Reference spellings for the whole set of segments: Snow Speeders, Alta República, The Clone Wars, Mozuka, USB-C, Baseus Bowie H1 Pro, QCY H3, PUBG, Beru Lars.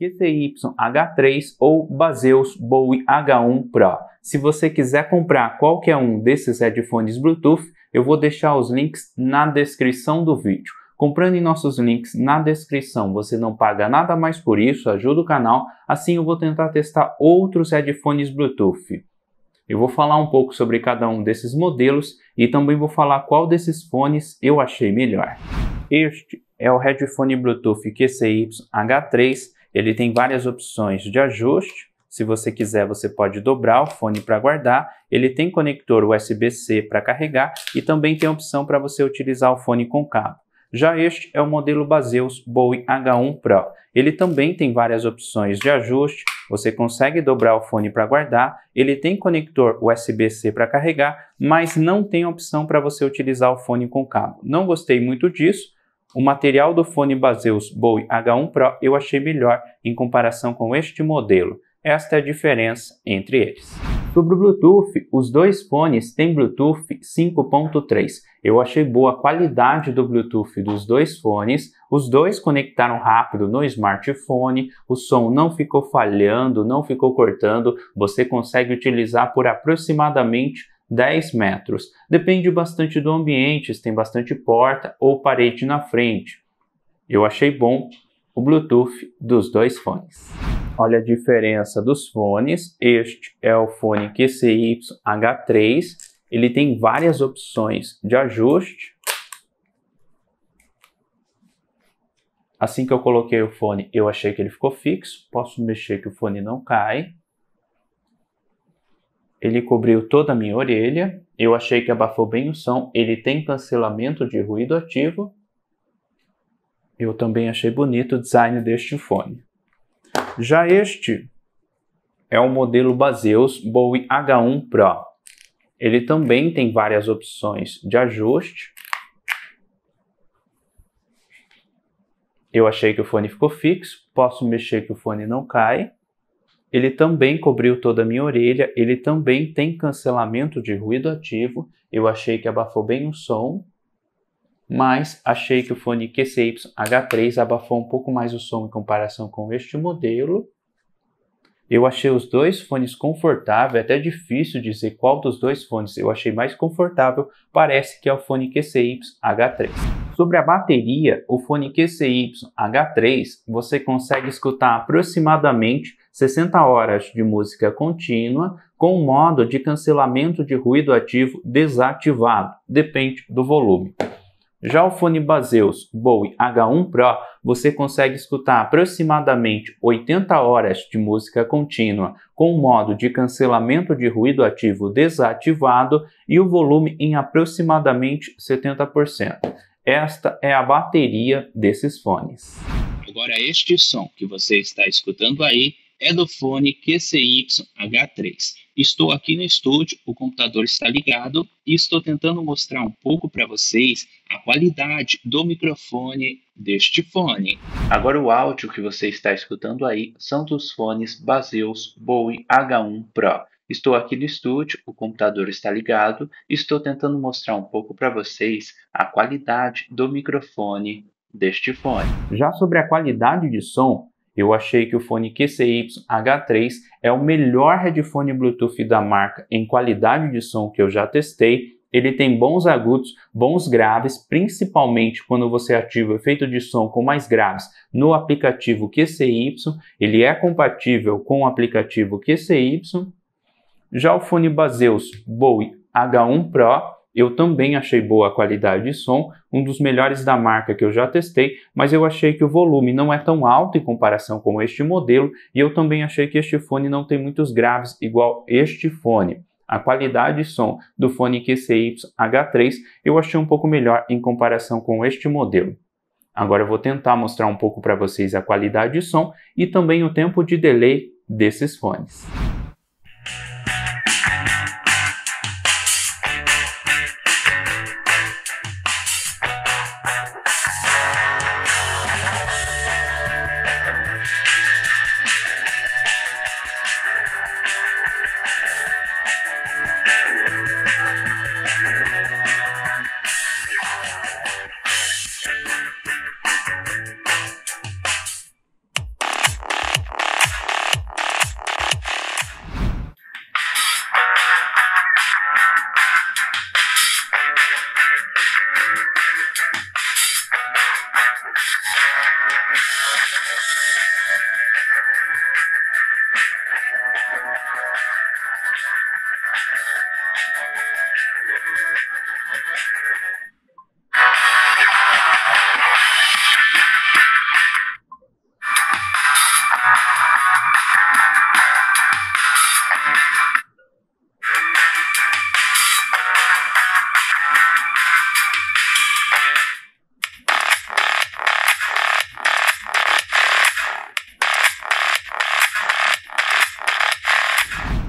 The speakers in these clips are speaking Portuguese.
QCY H3 ou Baseus Bowie H1 Pro. Se você quiser comprar qualquer um desses headphones Bluetooth, eu vou deixar os links na descrição do vídeo. Comprando em nossos links na descrição, você não paga nada mais por isso, ajuda o canal, assim eu vou tentar testar outros headphones Bluetooth. Eu vou falar um pouco sobre cada um desses modelos e também vou falar qual desses fones eu achei melhor. Este é o headphone Bluetooth QCY H3. Ele tem várias opções de ajuste. Se você quiser, você pode dobrar o fone para guardar. Ele tem conector USB-C para carregar e também tem a opção para você utilizar o fone com cabo. Já este é o modelo Baseus Bowie H1 Pro. Ele também tem várias opções de ajuste. Você consegue dobrar o fone para guardar. Ele tem conector USB-C para carregar, mas não tem opção para você utilizar o fone com cabo. Não gostei muito disso. O material do fone Baseus Bowie H1 Pro eu achei melhor em comparação com este modelo. Esta é a diferença entre eles. Sobre o Bluetooth, os dois fones têm Bluetooth 5.3. Eu achei boa a qualidade do Bluetooth dos dois fones. Os dois conectaram rápido no smartphone. O som não ficou falhando, não ficou cortando. Você consegue utilizar por aproximadamente 10 metros. Depende bastante do ambiente, se tem bastante porta ou parede na frente. Eu achei bom o Bluetooth dos dois fones. Olha a diferença dos fones. Este é o fone QCY H3. Ele tem várias opções de ajuste. Assim que eu coloquei o fone, eu achei que ele ficou fixo. Posso mexer que o fone não cai. Ele cobriu toda a minha orelha. Eu achei que abafou bem o som. Ele tem cancelamento de ruído ativo. Eu também achei bonito o design deste fone. Já este é o modelo Baseus Bowie H1 Pro. Ele também tem várias opções de ajuste. Eu achei que o fone ficou fixo. Posso mexer que o fone não cai. Ele também cobriu toda a minha orelha, ele também tem cancelamento de ruído ativo. Eu achei que abafou bem o som, mas achei que o fone QCY H3 abafou um pouco mais o som em comparação com este modelo. Eu achei os dois fones confortáveis, até difícil dizer qual dos dois fones eu achei mais confortável, parece que é o fone QCY H3. Sobre a bateria, o fone QCY H3, você consegue escutar aproximadamente 60 horas de música contínua com o modo de cancelamento de ruído ativo desativado, depende do volume. Já o fone Baseus Bowie H1 Pro, você consegue escutar aproximadamente 80 horas de música contínua com o modo de cancelamento de ruído ativo desativado e o volume em aproximadamente 70%. Esta é a bateria desses fones. Agora este som que você está escutando aí é do fone QCY H3. Estou aqui no estúdio, o computador está ligado e estou tentando mostrar um pouco para vocês a qualidade do microfone deste fone. Agora o áudio que você está escutando aí são dos fones Baseus Bowie H1 Pro. Estou aqui no estúdio, o computador está ligado e estou tentando mostrar um pouco para vocês a qualidade do microfone deste fone. Já sobre a qualidade de som, eu achei que o fone QCY H3 é o melhor headphone Bluetooth da marca em qualidade de som que eu já testei. Ele tem bons agudos, bons graves, principalmente quando você ativa o efeito de som com mais graves no aplicativo QCY. Ele é compatível com o aplicativo QCY. Já o fone Baseus Bowie H1 Pro, eu também achei boa a qualidade de som, um dos melhores da marca que eu já testei, mas eu achei que o volume não é tão alto em comparação com este modelo e eu também achei que este fone não tem muitos graves igual este fone. A qualidade de som do fone QCY H3 eu achei um pouco melhor em comparação com este modelo. Agora eu vou tentar mostrar um pouco para vocês a qualidade de som e também o tempo de delay desses fones.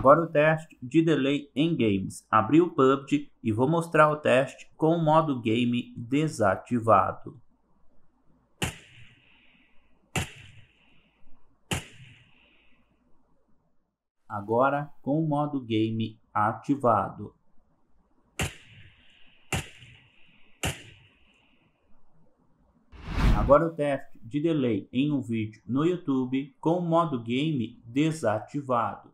Agora o teste de delay em games. Abri o PUBG e vou mostrar o teste com o modo game desativado. Agora com o modo game ativado. Agora o teste de delay em um vídeo no YouTube com o modo game desativado.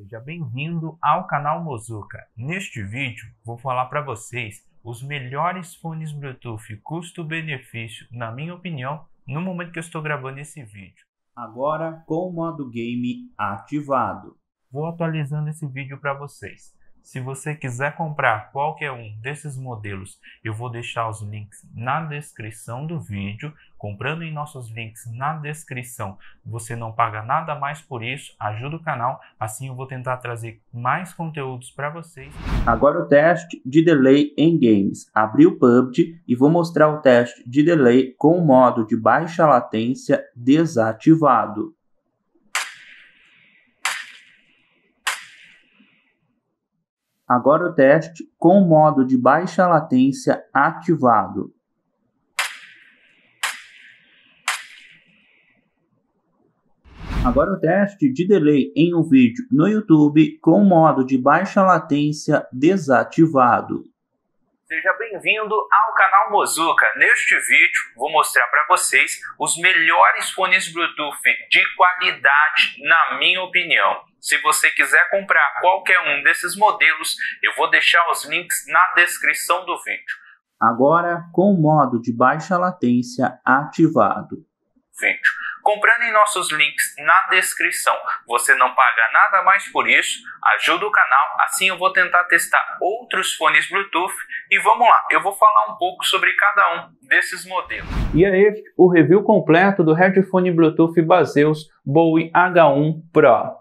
Seja bem-vindo ao canal Mozuka. Neste vídeo vou falar para vocês os melhores fones Bluetooth custo-benefício, na minha opinião, no momento que eu estou gravando esse vídeo. Agora com o modo game ativado. Vou atualizando esse vídeo para vocês. Se você quiser comprar qualquer um desses modelos, eu vou deixar os links na descrição do vídeo. Comprando em nossos links na descrição, você não paga nada mais por isso, ajuda o canal, assim eu vou tentar trazer mais conteúdos para vocês. Agora o teste de delay em games. Abri o PUBG e vou mostrar o teste de delay com o modo de baixa latência desativado. Agora o teste com o modo de baixa latência ativado. Agora o teste de delay em um vídeo no YouTube com o modo de baixa latência desativado. Seja bem-vindo ao canal Mozuka. Neste vídeo vou mostrar para vocês os melhores fones Bluetooth de qualidade, na minha opinião. Se você quiser comprar qualquer um desses modelos, eu vou deixar os links na descrição do vídeo. Agora com o modo de baixa latência ativado. Vídeo. Comprando em nossos links na descrição, você não paga nada mais por isso, ajuda o canal, assim eu vou tentar testar outros fones Bluetooth e vamos lá, eu vou falar um pouco sobre cada um desses modelos. E aí, o review completo do headphone Bluetooth Baseus Bowie H1 Pro.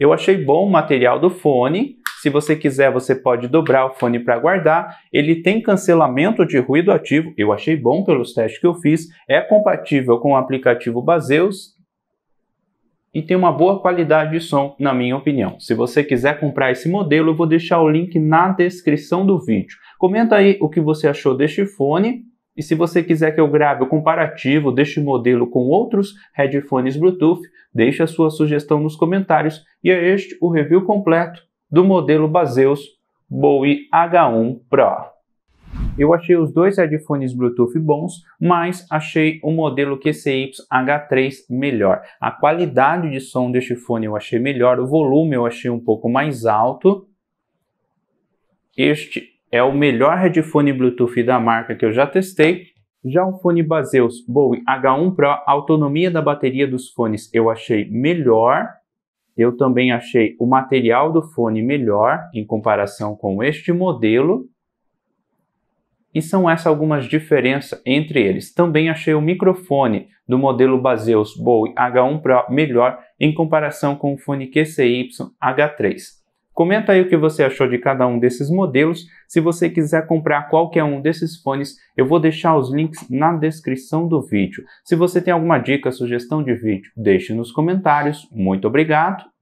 Eu achei bom o material do fone, se você quiser você pode dobrar o fone para guardar, ele tem cancelamento de ruído ativo, eu achei bom pelos testes que eu fiz, é compatível com o aplicativo Baseus e tem uma boa qualidade de som, na minha opinião. Se você quiser comprar esse modelo, eu vou deixar o link na descrição do vídeo. Comenta aí o que você achou deste fone e se você quiser que eu grave o comparativo deste modelo com outros headphones Bluetooth, deixe a sua sugestão nos comentários e é este o review completo do modelo Baseus Bowie H1 Pro. Eu achei os dois headphones Bluetooth bons, mas achei o modelo QCY H3 melhor. A qualidade de som deste fone eu achei melhor, o volume eu achei um pouco mais alto. Este é o melhor headphone Bluetooth da marca que eu já testei. Já o fone Baseus Bowie H1 Pro, a autonomia da bateria dos fones eu achei melhor. Eu também achei o material do fone melhor em comparação com este modelo. E são essas algumas diferenças entre eles. Também achei o microfone do modelo Baseus Bowie H1 Pro melhor em comparação com o fone QCY H3. Comenta aí o que você achou de cada um desses modelos. Se você quiser comprar qualquer um desses fones, eu vou deixar os links na descrição do vídeo. Se você tem alguma dica, sugestão de vídeo, deixe nos comentários. Muito obrigado!